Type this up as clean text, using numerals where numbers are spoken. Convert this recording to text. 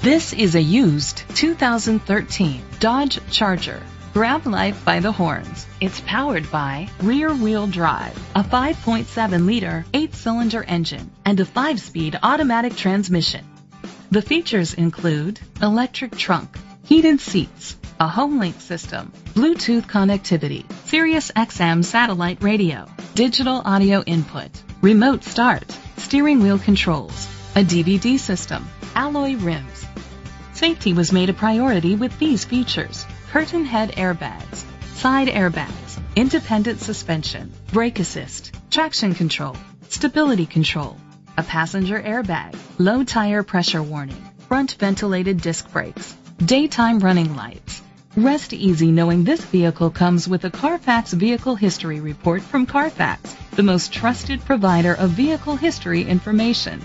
This is a used 2013 Dodge Charger. Grab life by the horns. It's powered by rear-wheel drive, a 5.7-liter 8-cylinder engine, and a 5-speed automatic transmission. The features include electric trunk, heated seats, a HomeLink system, Bluetooth connectivity, Sirius XM satellite radio, digital audio input, remote start, steering wheel controls, a DVD system, alloy rims. Safety was made a priority with these features: curtain head airbags, side airbags, independent suspension, brake assist, traction control, stability control, a passenger airbag, low tire pressure warning, front ventilated disc brakes, daytime running lights. Rest easy knowing this vehicle comes with a Carfax Vehicle History Report from Carfax, the most trusted provider of vehicle history information.